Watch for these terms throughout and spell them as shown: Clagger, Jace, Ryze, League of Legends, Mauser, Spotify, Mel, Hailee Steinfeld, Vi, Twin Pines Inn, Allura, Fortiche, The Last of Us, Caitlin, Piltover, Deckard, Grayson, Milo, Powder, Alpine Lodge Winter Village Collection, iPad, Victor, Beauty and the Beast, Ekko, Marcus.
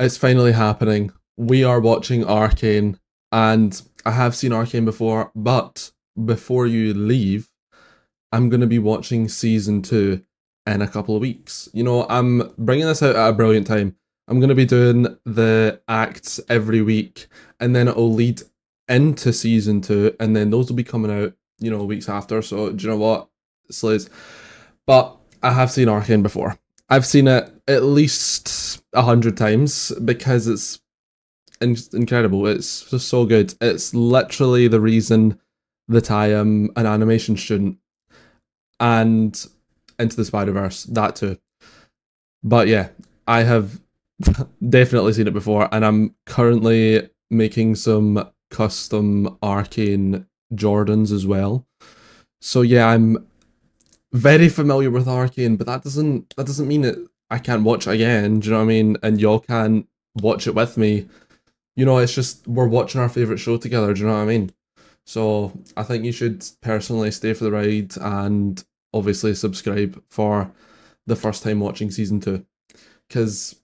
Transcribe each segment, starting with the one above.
It's finally happening. We are watching Arcane, and I have seen Arcane before, but before you leave, I'm going to be watching season 2 in a couple of weeks. You know, I'm bringing this out at a brilliant time. I'm going to be doing the acts every week, and then it'll lead into season 2, and then those will be coming out, you know, weeks after. So do you know what? Slays. But I have seen Arcane before. I've seen it at least 100 times because it's incredible. It's just so good. It's literally the reason that I am an animation student and Into the Spider-Verse, that too. But yeah, I have definitely seen it before, and I'm currently making some custom Arcane Jordans as well. So yeah, I'm very familiar with Arcane, but that doesn't mean that I can't watch it again, do you know what I mean? And y'all can watch it with me. You know, it's just, we're watching our favourite show together, do you know what I mean? So I think you should personally stay for the ride and obviously subscribe for the first time watching season 2. Because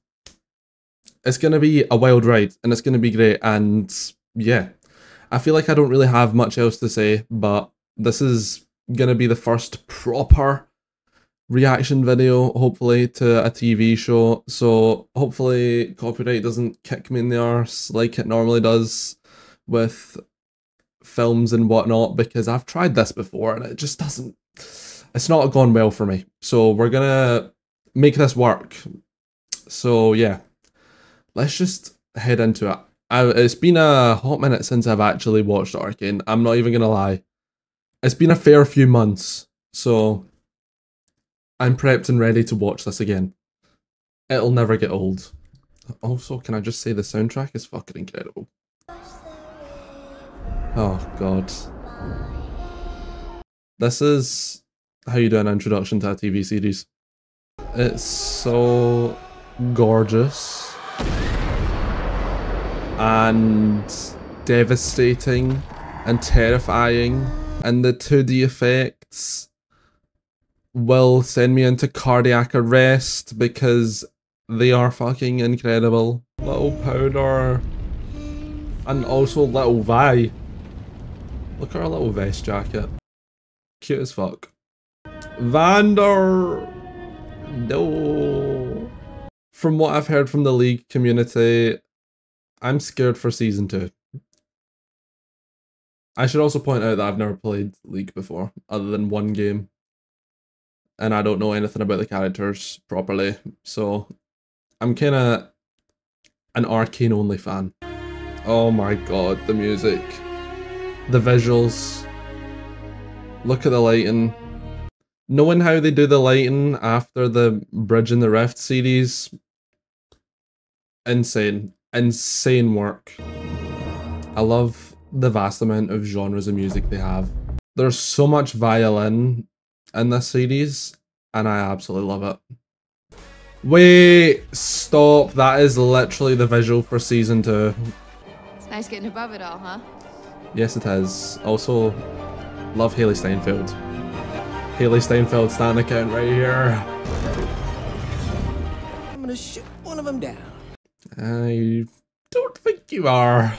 it's going to be a wild ride and it's going to be great. And yeah, I feel like I don't really have much else to say, but this is going to be the first proper reaction video, hopefully, to a TV show. So hopefully copyright doesn't kick me in the arse like it normally does with films and whatnot, because I've tried this before and it just doesn't, it's not gone well for me. So we're gonna make this work. So yeah, let's just head into it. It's been a hot minute since I've actually watched Arcane, I'm not even gonna lie. It's been a fair few months, so I'm prepped and ready to watch this again. It'll never get old. Also, can I just say the soundtrack is fucking incredible. Oh god. This is how you do an introduction to a TV series. It's so gorgeous and devastating and terrifying, and the 2D effects will send me into cardiac arrest because they are fucking incredible. Little Powder and also little Vi. Look at her little vest jacket. Cute as fuck. Vander! No! From what I've heard from the League community, I'm scared for season 2. I should also point out that I've never played League before, other than one game. And I don't know anything about the characters properly, so I'm kinda an Arcane only fan. Oh my god, the music. The visuals. Look at the lighting. Knowing how they do the lighting after the Bridge in the Rift series. Insane. Insane work. I love the vast amount of genres of music they have. There's so much violin in this series, and I absolutely love it. Wait, stop. That is literally the visual for season 2. It's nice getting above it all, huh? Yes, it is. Also, love Hailee Steinfeld. Hailee Steinfeld stand account right here. I'm gonna shoot one of them down. I don't think you are.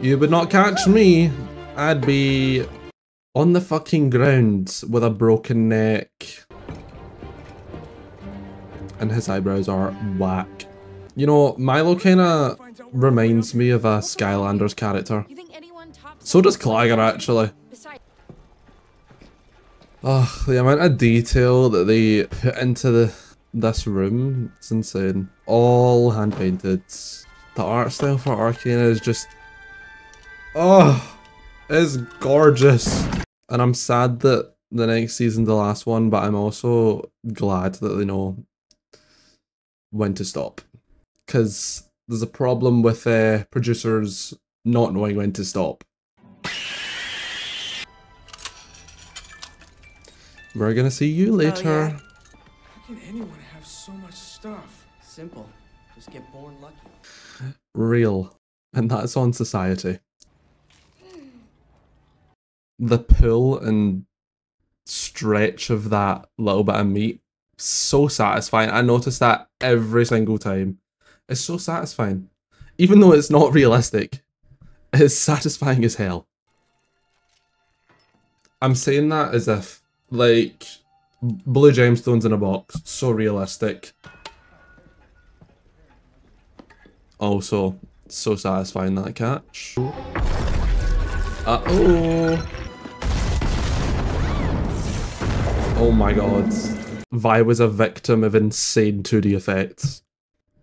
You would not catch me. I'd be on the fucking ground with a broken neck. And his eyebrows are whack. You know, Milo kinda reminds me of a Skylanders character. So does Clagger, actually. Ugh, the amount of detail that they put into this room, it's insane. All hand-painted. The art style for Arcane is just... oh, it's gorgeous. And I'm sad that the next season's the last one, but I'm also glad that they know when to stop. Because there's a problem with producers not knowing when to stop. We're gonna see you later. Yeah. How can anyone have so much stuff? Simple. Just get born lucky. Real. And that's on society. The pull and stretch of that little bit of meat so satisfying. I notice that every single time. It's so satisfying. Even though it's not realistic, it's satisfying as hell. I'm saying that as if, like, blue gemstones in a box, so realistic. Also, so satisfying, that catch. Uh-oh! Oh my god. Vi was a victim of insane 2D effects.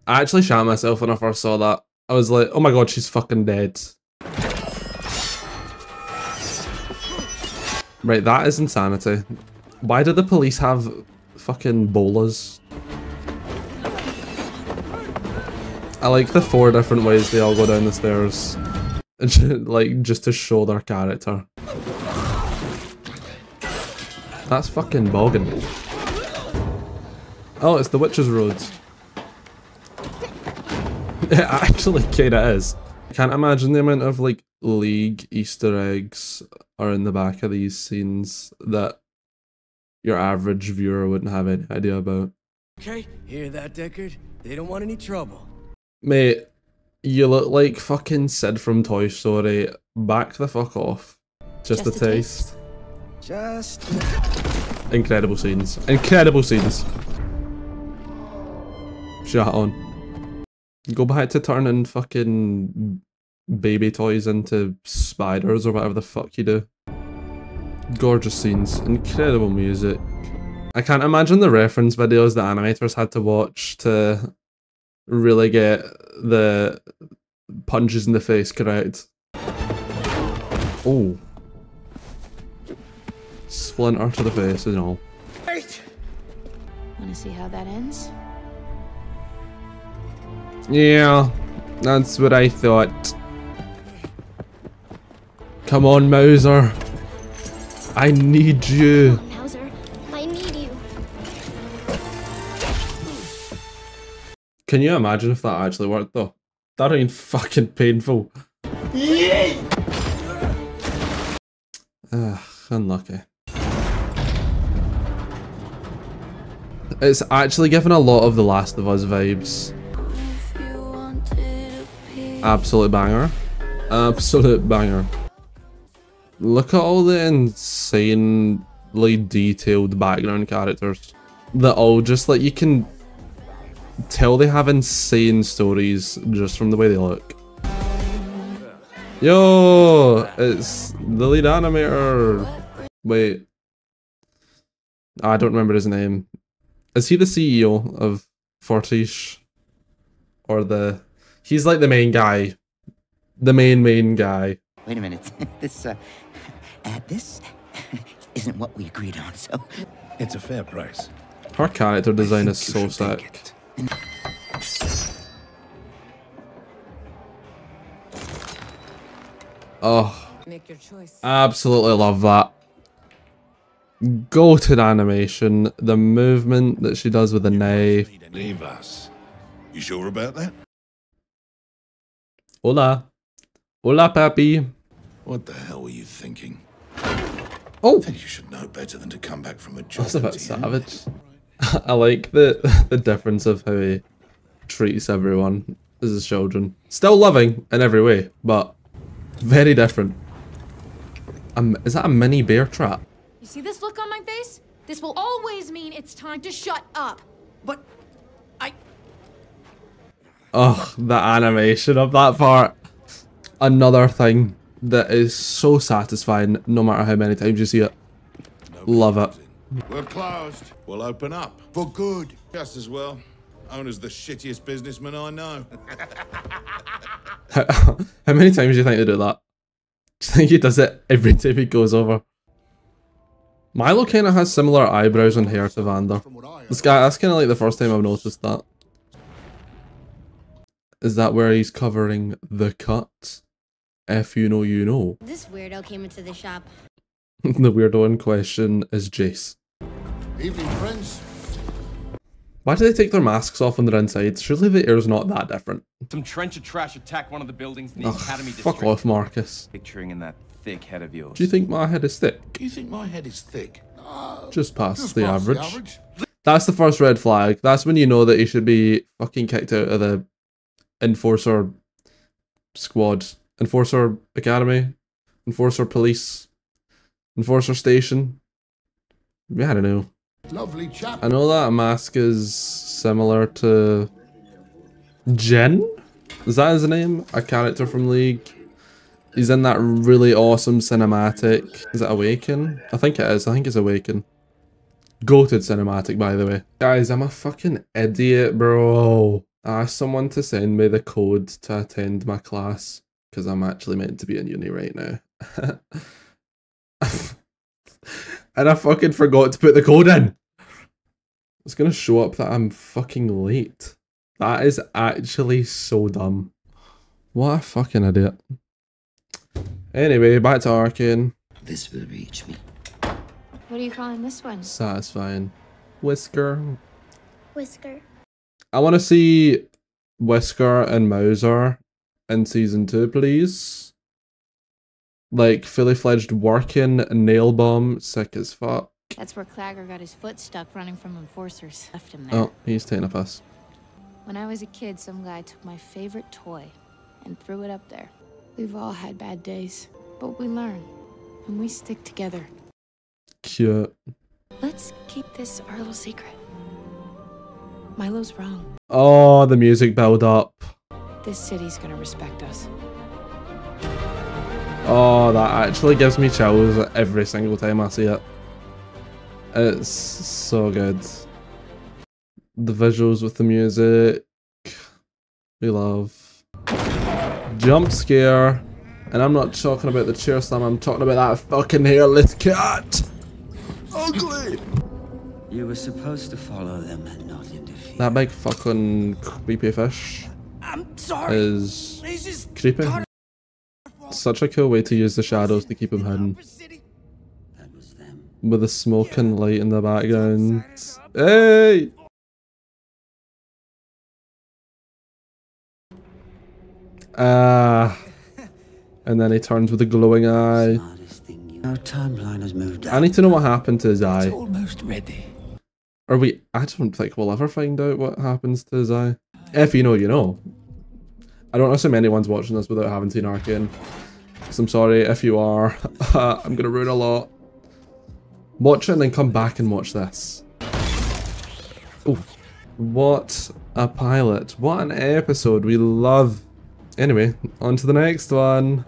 I actually shot myself when I first saw that. I was like, oh my god, she's fucking dead. Right, that is insanity. Why do the police have fucking bowlers? I like the 4 different ways they all go down the stairs. Like, just to show their character. That's fucking bogging. Oh, it's the witch's road. It actually kinda is. I can't imagine the amount of, like, League Easter eggs are in the back of these scenes that your average viewer wouldn't have any idea about. Okay, hear that, Deckard? They don't want any trouble. Mate, you look like fucking Sid from Toy Story. Back the fuck off. Just a taste. Just... Incredible scenes. Incredible scenes. Shut on. Go back to turning fucking baby toys into spiders or whatever the fuck you do. Gorgeous scenes, incredible music. I can't imagine the reference videos that animators had to watch to really get the punches in the face correct. Oh. Splinter to the face and all. Wait. Wanna see how that ends? Yeah, that's what I thought. Come on, Mauser. I need you. Come on, Mauser. I need you. Can you imagine if that actually worked, though? That ain't fucking painful. Yay! Ugh, unlucky. It's actually given a lot of The Last of Us vibes. Absolute banger. Absolute banger. Look at all the insanely detailed background characters that all just, like, you can tell they have insane stories just from the way they look. Yo, it's the lead animator. Wait. I don't remember his name. Is he the CEO of Fortiche? Or the... He's like the main guy. The main guy. Wait a minute. This isn't what we agreed on, so... It's a fair price. Her character design is so sick. Oh. Make your choice. Absolutely love that. Go to the animation. The movement that she does with the knife. Leave us. You sure about that? Hola. Hola, papi. What the hell were you thinking? Oh! I think you should know better than to come back from a job. That's a bit savage. I like the difference of how he treats everyone as his children. Still loving in every way, but very different. Is that a mini bear trap? You see this look on my face? This will always mean it's time to shut up. But... Oh, the animation of that part. Another thing that is so satisfying, no matter how many times you see it. Love it. We're closed. We'll open up. For good. Just as well. Owner's the shittiest businessman I know. How many times do you think they do that? Do you think he does it every time he goes over? Milo kind of has similar eyebrows and hair to Vander. This guy, that's kind of like the first time I've noticed that. Is that where he's covering the cut? If you know, you know. This weirdo came into the shop. The weirdo in question is Jace. Evening, friends. Why do they take their masks off when they're inside? Surely the air's not that different. Some trench of trash attack one of the buildings in the academy district. Fuck off, Marcus. Picturing in that thick head of yours. Do you think my head is thick? No. Just past the average. That's the first red flag. That's when you know that he should be fucking kicked out of the Enforcer squad. Enforcer academy? Enforcer police? Enforcer station? Yeah, I don't know. Lovely chap. I know that mask is similar to... Jen? Is that his name? A character from League? He's in that really awesome cinematic. Is it Awaken? I think it is. I think it's Awaken. Goated cinematic, by the way. Guys, I'm a fucking idiot, bro. I asked someone to send me the code to attend my class because I'm actually meant to be in uni right now. And I fucking forgot to put the code in. It's gonna show up that I'm fucking late. That is actually so dumb. What a fucking idiot. Anyway, back to Arcane. This will reach me. What are you calling this one? Satisfying. Whisker. Whisker. I want to see Whisker and Mauser in season 2, please. Like, fully fledged working, nail bomb, sick as fuck. That's where Clagger got his foot stuck running from enforcers. Left him there. Oh, he's taking a piss. When I was a kid, some guy took my favorite toy and threw it up there. We've all had bad days, but we learn, and we stick together. Cute. Let's keep this our little secret. Milo's wrong. Oh, the music build up. This city's gonna respect us. Oh, that actually gives me chills every single time I see it. It's so good. The visuals with the music, we love. Jump scare, and I'm not talking about the chair slam, I'm talking about that fucking hairless cat. Ugly. You were supposed to follow them and not interfere. That big fucking creepy fish. I'm sorry. Is creepy. Such a cool way to use the shadows to keep him hidden. That was them. With the smoking light in the background. Hey. Ah, and then he turns with a glowing eye. Our timeline has moved. I need to know what happened to his eye. Almost ready. Are we? I don't think we'll ever find out what happens to his eye. If you know, you know. I don't assume anyone's watching this without having seen Arcane. So I'm sorry if you are. I'm gonna ruin a lot. Watch it and then come back and watch this. Oh, what a pilot! What an episode! We love. Anyway, on to the next one.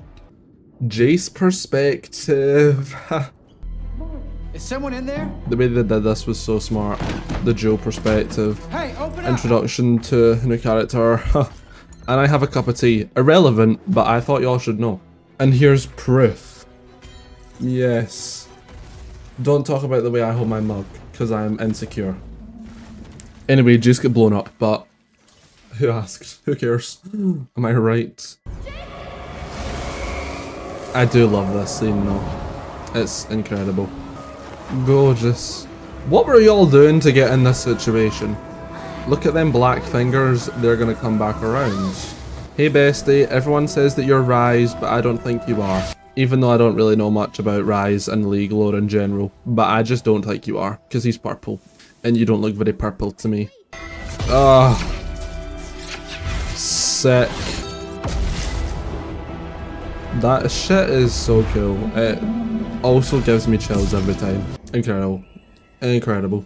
Jace perspective. Is someone in there? The way they did this was so smart. The dual perspective. Hey, open up. Introduction to a new character. And I have a cup of tea. Irrelevant, but I thought y'all should know. And here's proof. Yes. Don't talk about the way I hold my mug, because I'm insecure. Anyway, Jace got blown up, but... Who asked? Who cares? Am I right? I do love this scene though. It's incredible. Gorgeous. What were y'all doing to get in this situation? Look at them black fingers, they're gonna come back around. Hey bestie, everyone says that you're Ryze, but I don't think you are. Even though I don't really know much about Ryze and League lore in general, but I just don't think you are, because he's purple. And you don't look very purple to me. Ugh. Sick. That shit is so cool. It also gives me chills every time. Incredible. Incredible.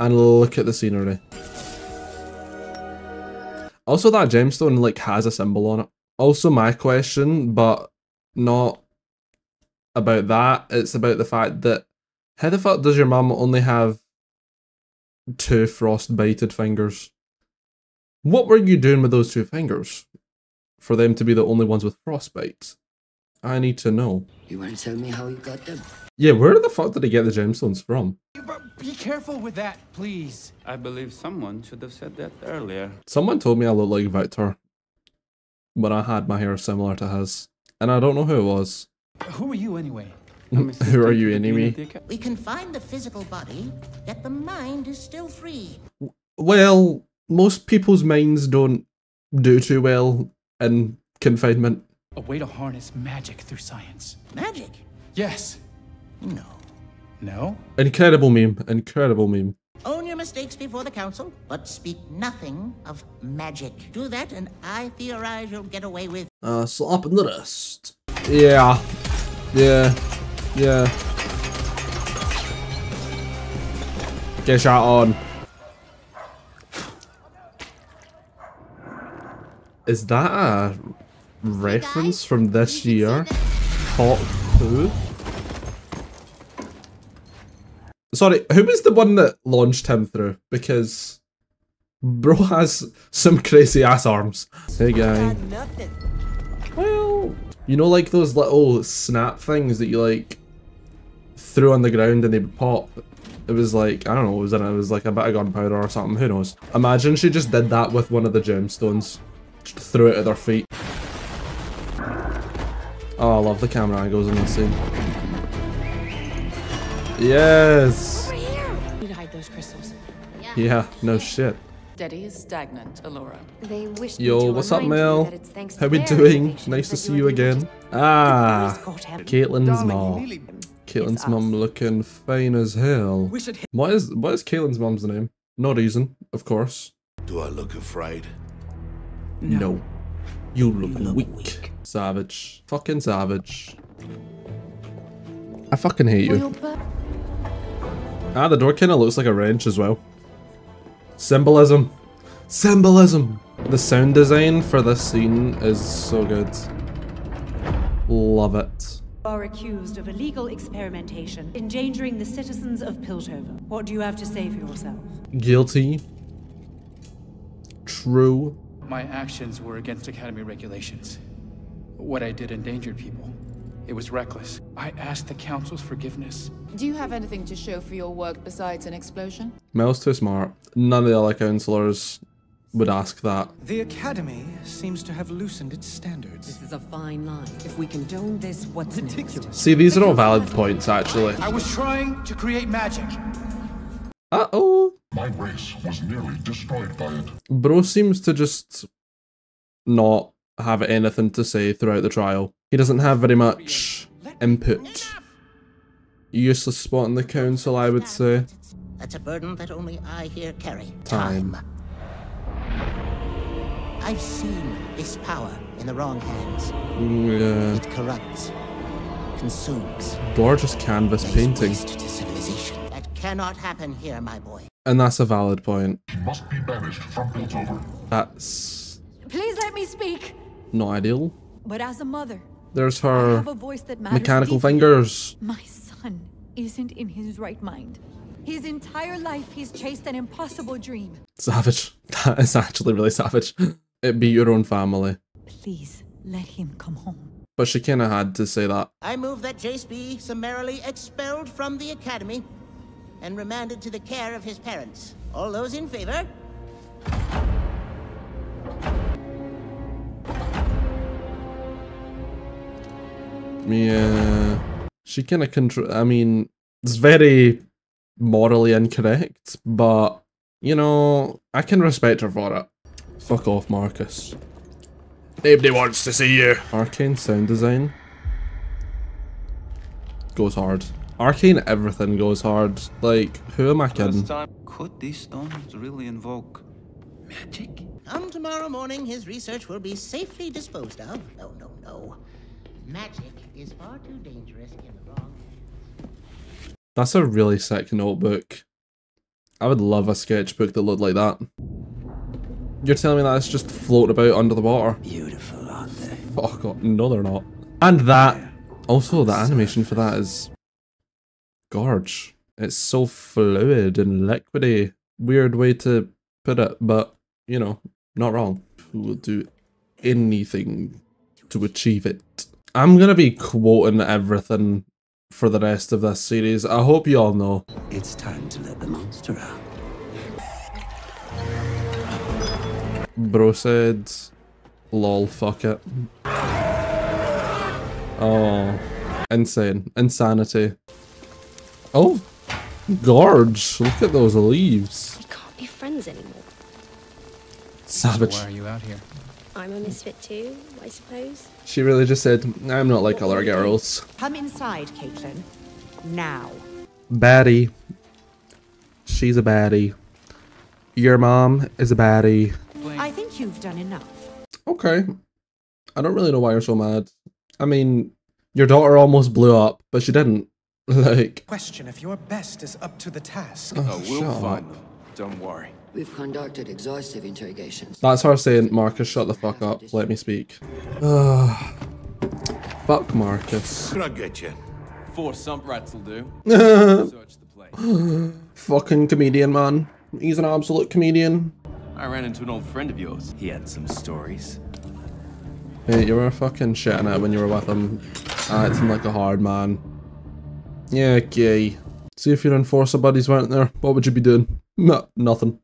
And look at the scenery. Also that gemstone like has a symbol on it. Also my question, but not about that. It's about the fact that how the fuck does your mum only have 2 frostbited fingers? What were you doing with those 2 fingers? For them to be the only ones with frostbite? I need to know. You want to tell me how you got them? Yeah, where the fuck did he get the gemstones from? Be careful with that, please. I believe someone should have said that earlier. Someone told me I looked like Victor. But I had my hair similar to his. And I don't know who it was. Who are you anyway? Who are you anyway? We can find the physical body, yet the mind is still free. Well... Most people's minds don't do too well in confinement. A way to harness magic through science. Magic? Yes. No. No? Incredible meme. Incredible meme. Own your mistakes before the council, but speak nothing of magic. Do that, and I theorize you'll get away with slap in the wrist. Yeah. Yeah. Yeah. Get shot on. Is that a reference from this year? Hot poo? Sorry, who was the one that launched him through? Because bro has some crazy ass arms. Hey guy. Well, you know, like those little snap things that you like threw on the ground and they would pop. It was like, I don't know, it was like a bit of gunpowder or something, who knows. Imagine she just did that with one of the gemstones. Threw it at their feet. Oh, I love the camera angles in this scene. Yes. You'd hide those crystals. Yeah, no shit. Daddy is stagnant, Allura. They wish. Yo, what's up, Mel? How we doing? Nice to see you again. Ah, Caitlin's mom. Caitlin's mum looking fine as hell. What is Caitlin's mum's name? No reason, of course. Do I look afraid? No. You look weak. Savage. Fucking savage. I fucking hate you. Ah, the door kinda looks like a wrench as well. Symbolism. Symbolism! The sound design for this scene is so good. Love it. Are accused of illegal experimentation, endangering the citizens of Piltover. What do you have to say for yourself? Guilty. True. My actions were against Academy regulations. What I did endangered people. It was reckless. I asked the Council's forgiveness. Do you have anything to show for your work besides an explosion? Mel's too smart. None of the other councillors would ask that. The Academy seems to have loosened its standards. This is a fine line. If we condone this, what's ridiculous? See, these are all valid points, actually. I was trying to create magic. Uh-oh. My race was nearly destroyed by it. Bro seems to just not have anything to say throughout the trial. He doesn't have very much input. Useless spot in the council, I would say. That's a burden that only I here carry. Time. I've seen this power in the wrong hands. Yeah. It corrupts, consumes. Gorgeous canvas painting. That cannot happen here, my boy. And that's a valid point. He must be banished from Piltover. That's... Please let me speak. Not ideal. But as a mother, there's her mechanical fingers. My son isn't in his right mind. His entire life, he's chased an impossible dream. Savage. That is actually really savage. It be your own family. Please let him come home. But she kind of had to say that. I move that Jace be summarily expelled from the Academy and remanded to the care of his parents. All those in favor? Yeah. She kind of I mean, it's very morally incorrect, but, you know, I can respect her for it. Fuck off, Marcus. Nobody wants to see you. Arcane sound design. Goes hard. Arcane, everything goes hard. Like, who am I kidding? Could these stones really invoke magic? Come tomorrow morning, his research will be safely disposed of. No, no, no. Magic is far too dangerous in the wrong hands. That's a really sick notebook. I would love a sketchbook that looked like that. You're telling me that it's just floating about under the water? Beautiful, aren't they? Oh god, no they're not. And that. Also, the animation for that is... gorge. It's so fluid and liquidy. Weird way to put it, but you know, not wrong. Who will do anything to achieve it? I'm gonna be quoting everything for the rest of this series. I hope you all know. It's time to let the monster out. Bro said, lol, fuck it. Oh, insane. Insanity. Oh, gorge! Look at those leaves. We can't be friends anymore. Savage. So why are you out here? I'm a misfit too, I suppose. She really just said, "I'm not like other girls." Come inside, Caitlin. Now. Batty. She's a baddie. Your mom is a baddie. I think you've done enough. Okay. I don't really know why you're so mad. I mean, your daughter almost blew up, but she didn't. Like, question if your best is up to the task. Oh, we'll find them. Don't worry. We've conducted exhaustive interrogations. That's her saying, Marcus, shut the fuck up. Let me speak. Fuck Marcus. Could I get you? Four sump rats will do. Search the place. Fucking comedian, man. He's an absolute comedian. I ran into an old friend of yours. He had some stories. Hey, you were fucking shitting it when you were with him. Acting like a hard man. Yeah, okay. See if your enforcer buddies weren't there. What would you be doing? No, nothing.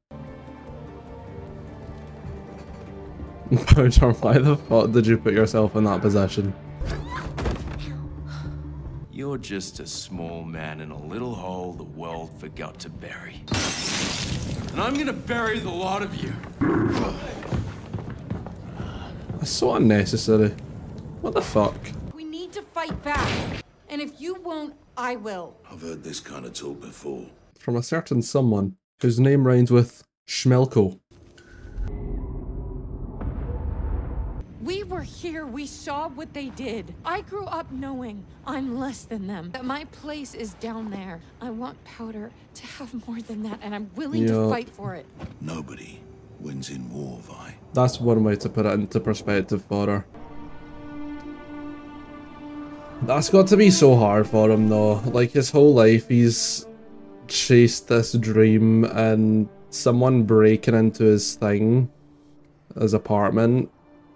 Powder, why the fuck did you put yourself in that position? You're just a small man in a little hole the world forgot to bury. And I'm gonna bury the lot of you. That's so unnecessary. What the fuck? We need to fight back. And if you won't, I will. I've heard this kind of talk before. From a certain someone whose name rhymes with Schmelko. We were here, we saw what they did. I grew up knowing I'm less than them, that my place is down there. I want Powder to have more than that, and I'm willing to fight for it. Nobody wins in war, Vi. That's one way to put it into perspective for her. That's got to be so hard for him though. Like, his whole life he's chased this dream, and someone breaking into his thing, his apartment,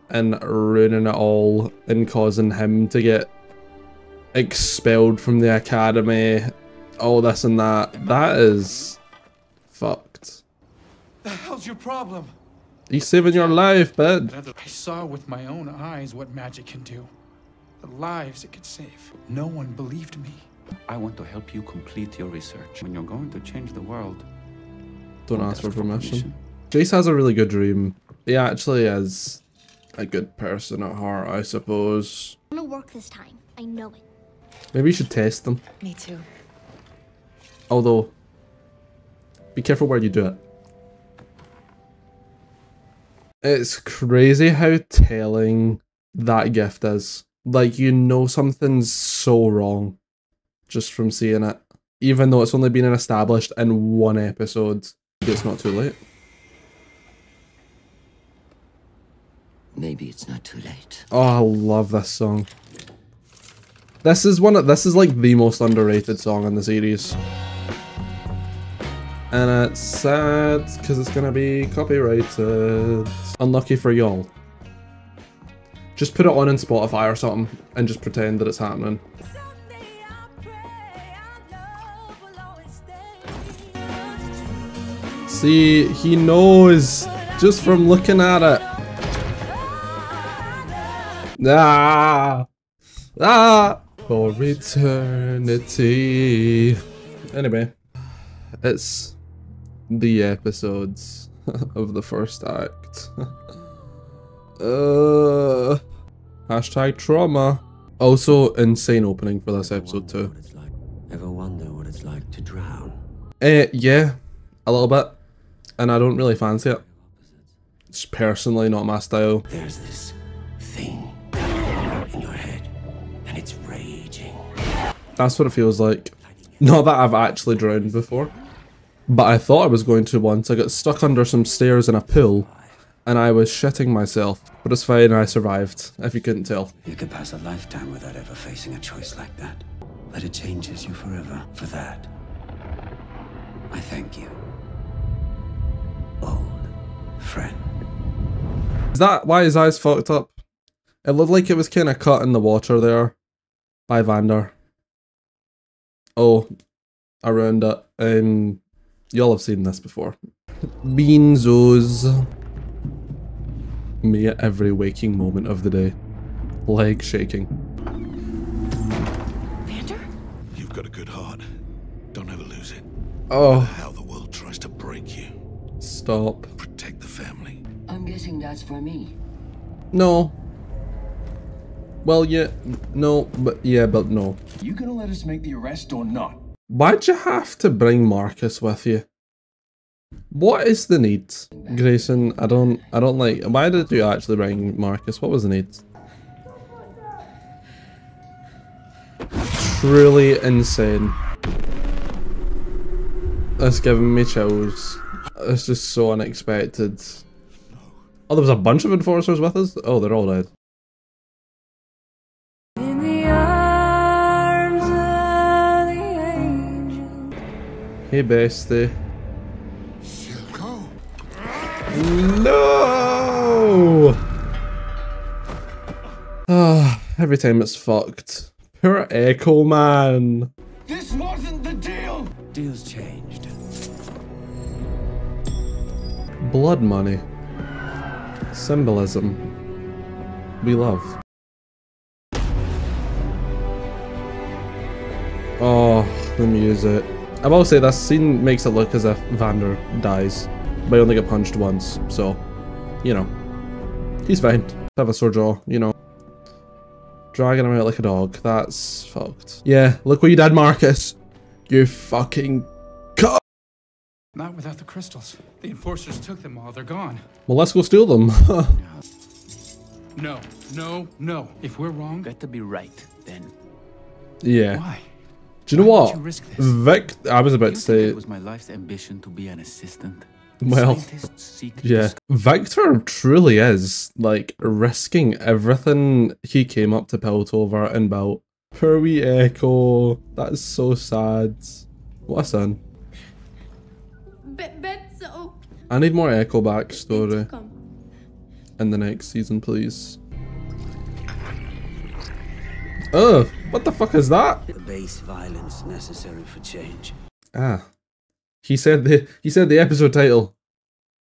and ruining it all and causing him to get expelled from the academy, all this and that. That is fucked. The hell's your problem? He's saving your life, bud. I saw with my own eyes what magic can do. The lives it could save. No one believed me. I want to help you complete your research. When you're going to change the world, don't ask for permission. Jace has a really good dream. He actually is a good person at heart, I suppose. I'm gonna work this time. I know it. Maybe you should test them. Me too. Although, be careful where you do it. It's crazy how telling that gift is. Like, you know something's so wrong just from seeing it. Even though it's only been established in one episode. It's not too late. Maybe it's not too late. Oh, I love this song. This is one of, this is like the most underrated song in the series. And it's sad because it's gonna be copyrighted. Unlucky for y'all. Just put it on in Spotify or something and just pretend that it's happening. See, he knows just from looking at it. Ah, ah, for eternity. Anyway, it's the episodes of the first act. Hashtag trauma. Also, insane opening for this episode too. Ever wonder what it's like to drown? Yeah, a little bit, and I don't really fancy it. It's personally not my style. There's this thing in your head, and it's raging. That's what it feels like. Not that I've actually drowned before, but I thought I was going to once. I got stuck under some stairs in a pool, and I was shitting myself. But it's fine, I survived, if you couldn't tell. You could pass a lifetime without ever facing a choice like that. But it changes you forever. For that, I thank you, old friend. Is that why his eyes fucked up? It looked like it was kind of cut in the water there by Vander. Oh, I ruined it. Y'all have seen this before. Beanzos. Me at every waking moment of the day. Leg shaking. Vander? You've got a good heart. Don't ever lose it. Oh. How the world tries to break you. Stop. Protect the family. I'm guessing that's for me. No. Well, yeah. No, but yeah, but no. You gonna let us make the arrest or not? Why'd you have to bring Marcus with you? What is the need, Grayson? I don't like. Why did you actually bring Marcus? What was the need? Truly insane. That's giving me chills. It's just so unexpected. Oh, there was a bunch of enforcers with us? Oh, they're all dead. In the arms of the angel. Hey, bestie. Silco. No! Ah, every time it's fucked. Poor Ekko, man. This wasn't the deal. Deal's changed. Blood money. Symbolism. We love. Oh, the music. I will say this scene makes it look as if Vander dies, but he only got punched once, so, you know. He's fine. Have a sore jaw, you know. Dragging him out like a dog. That's fucked. Yeah, look what you did, Marcus. You fucking cut. Not without the crystals. The enforcers took them all. They're gone. Well, let's go steal them. No, no, no. If we're wrong, got to be right then. Yeah. Why? Do you know what? Victor, I was about to say it was my life's ambition to be an assistant. Well, yeah. Victor truly is like risking everything he came up to Pelt over and built. Poor wee Ekko. That is so sad. What a son. I need more Ekko backstory in the next season, please. Ugh, what the fuck is that? The base violence necessary for change. Ah, he said the episode title.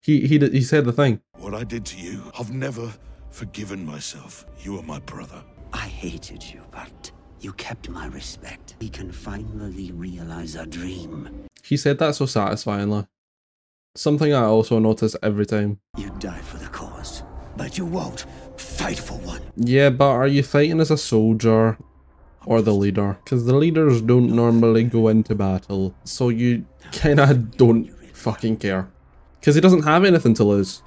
He said the thing. What I did to you, I've never forgiven myself. You were my brother. I hated you, but you kept my respect. We can finally realize our dream. He said that so satisfyingly. Something I also notice every time. You die for the cause, but you won't fight for one. Yeah, but are you fighting as a soldier or the leader? Because the leaders don't normally go into battle, so you kind of don't fucking care. Because he doesn't have anything to lose,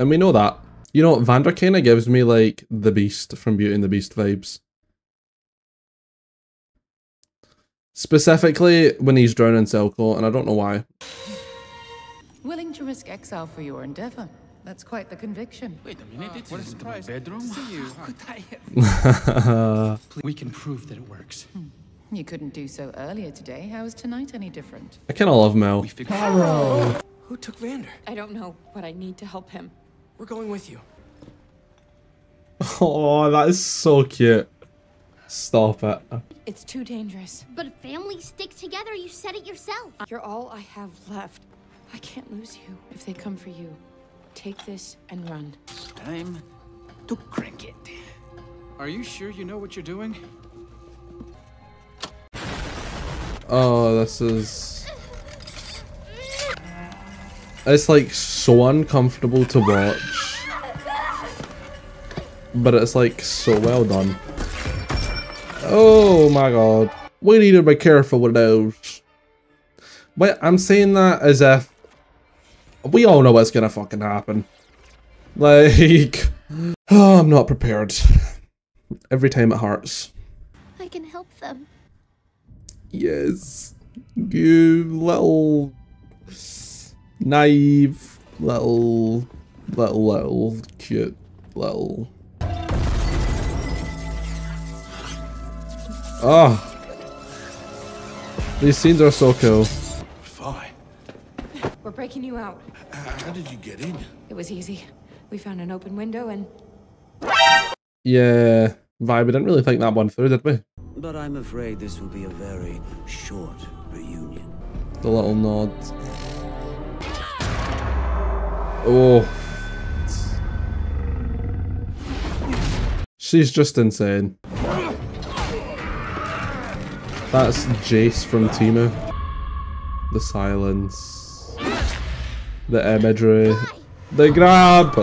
and we know that. You know, Vander kind of gives me like the Beast from Beauty and the Beast vibes. Specifically when he's drowning Silco, and I don't know why. Willing to risk exile for your endeavor. That's quite the conviction. Wait a minute, it's in my bedroom. We can prove that it works. You couldn't do so earlier today. How is tonight any different? I kind of love Mel. Who took Vander? I don't know, but I need to help him. We're going with you. Oh, that is so cute. Stop it. It's too dangerous. But if families stick together, you said it yourself. You're all I have left. I can't lose you. If they come for you, take this and run. Time to crank it. Are you sure you know what you're doing? Oh, this is... It's like so uncomfortable to watch. But it's like so well done. Oh my god. We need to be careful with those. Wait, I'm saying that as if we all know what's gonna fucking happen. Like, oh, I'm not prepared. Every time it hurts. I can help them. Yes. You little naive little cute little. Oh. These scenes are so cool. We're breaking you out. How did you get in? It was easy. We found an open window and... Yeah, Vi, we didn't really think that one through, did we? But I'm afraid this will be a very short reunion. The little nod. Oh. She's just insane. That's Jace from Timu. The silence. The imagery, the grab.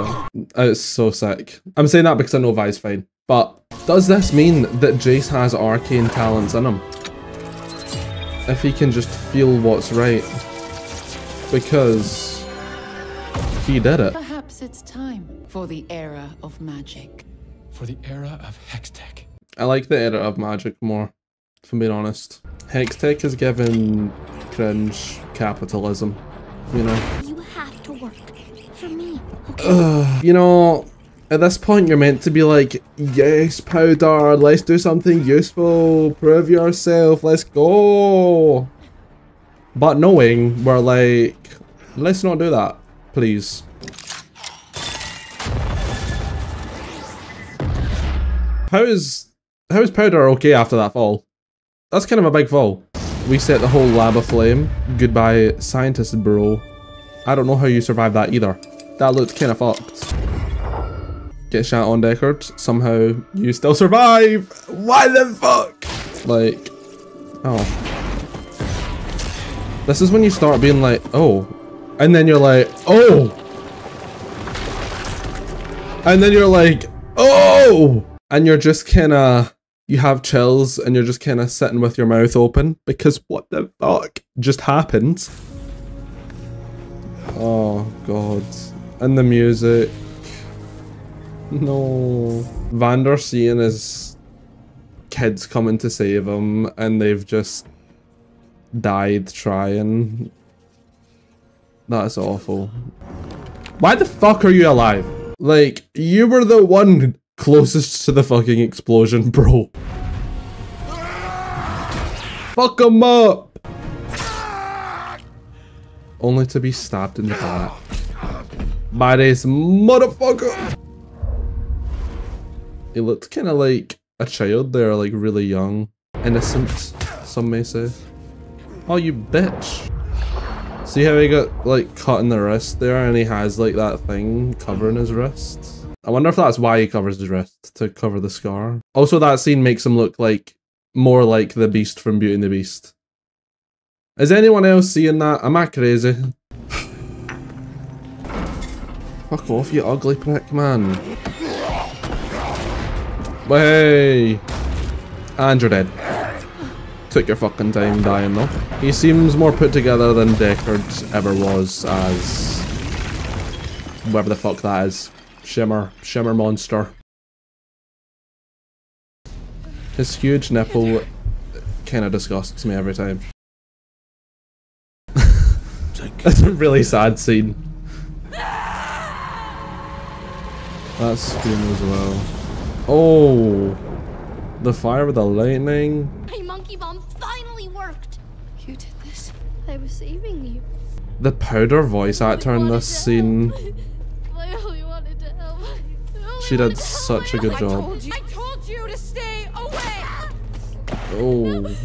It's so sick. I'm saying that because I know Vi's fine. But does this mean that Jace has arcane talents in him? If he can just feel what's right. Because he did it. Perhaps it's time for the era of magic. For the era of Hextech. I like the era of magic more, if I'm being honest. Hextech is given cringe capitalism, you know. You have to work for me, okay? You know, at this point you're meant to be like, yes, Powder, let's do something useful, prove yourself, let's go. But knowing, we're like, let's not do that, please. How is Powder okay after that fall? That's kind of a big fall. We set the whole lab aflame. Goodbye, scientist bro. I don't know how you survived that either. That looked kind of fucked. Get shot on Deckard. Somehow you still survive. Why the fuck? Like, oh. This is when you start being like, oh, and then you're like, oh, and then you're like, oh, and you're just kind of, you have chills and you're just kind of sitting with your mouth open because what the fuck just happened? Oh God. And the music. No. Vander seeing his kids coming to save him and they've just died trying. That's awful. Why the fuck are you alive? Like, you were the one closest to the fucking explosion, bro. Fuck him up! Only to be stabbed in the back by this motherfucker. He looked kind of like a child there, like really young. Innocent, some may say. Oh, you bitch. See how he got like cut in the wrist there and he has like that thing covering his wrist? I wonder if that's why he covers his wrist, to cover the scar. Also, that scene makes him look like more like the Beast from Beauty and the Beast. Is anyone else seeing that? Am I crazy? Fuck off, you ugly prick, man. Hey! And you're dead. Took your fucking time dying though. He seems more put together than Deckard ever was as... whatever the fuck that is. Shimmer monster. His huge nipple kinda disgusts me every time. It's a really sad scene. That scream as well. Oh! The fire with the lightning. Bomb finally worked. You did this. I was saving you. The Powder voice actor in this scene. I only wanted to help. She did such a good job. I told you to stay away. Oh.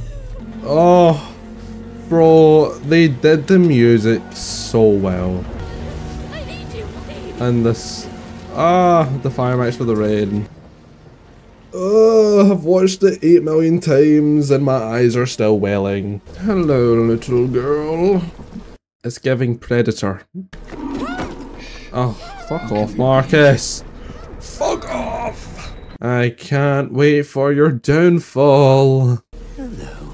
Oh. Bro, they did the music so well. I need you, please. And this. Ah, the fire match for the rain. I've watched it 8 million times and my eyes are still welling. Hello, little girl. It's giving Predator. Oh, fuck off, Marcus. Fuck off. I can't wait for your downfall. Hello,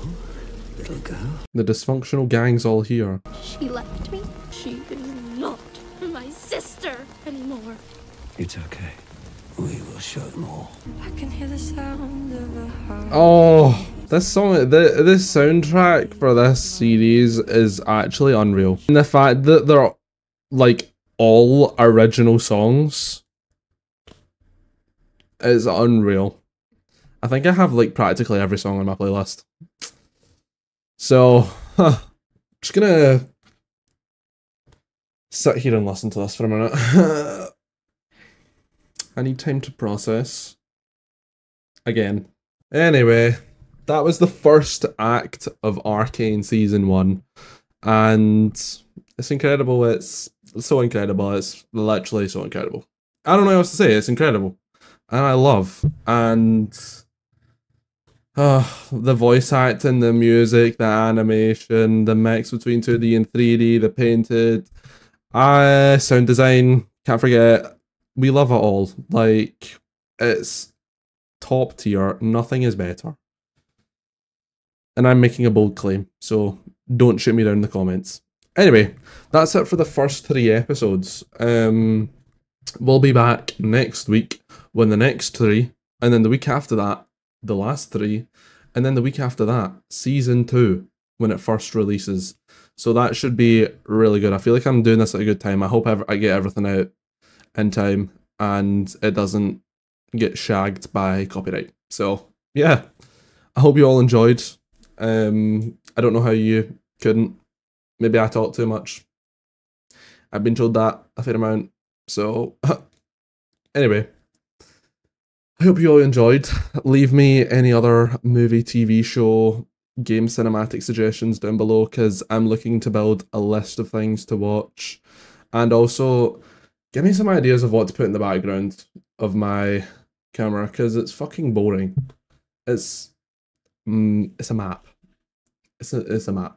little girl. The dysfunctional gang's all here. She left me. She is not my sister anymore. It's okay. We will show them all. I can hear the sound of a heart. Oh, this song, this soundtrack for this series is actually unreal. And the fact that they're like all original songs is unreal. I think I have like practically every song on my playlist. So, just gonna sit here and listen to this for a minute. I need time to process. Again. Anyway, that was the first act of Arcane Season 1. And it's incredible. It's so incredible. It's literally so incredible. I don't know what else to say. It's incredible. And I love. And the voice acting, the music, the animation, the mix between 2D and 3D, the painted, sound design, can't forget. We love it all. Like, it's top tier. Nothing is better. And I'm making a bold claim, so don't shoot me down in the comments. Anyway, that's it for the first 3 episodes. We'll be back next week when the next 3, and then the week after that, the last 3, and then the week after that, season 2, when it first releases. So that should be really good. I feel like I'm doing this at a good time. I hope I get everything out in time and it doesn't get shagged by copyright. So yeah, I hope you all enjoyed. I don't know how you couldn't. Maybe I talk too much. I've been told that a fair amount. So anyway, I hope you all enjoyed. Leave me any other movie, TV show, game cinematic suggestions down below, because I'm looking to build a list of things to watch. And also, give me some ideas of what to put in the background of my camera, because it's fucking boring. It's a map. It's a map.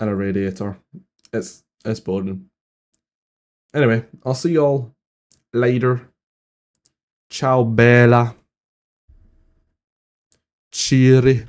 And a radiator. It's boring. Anyway, I'll see y'all later. Ciao bella. Cheery.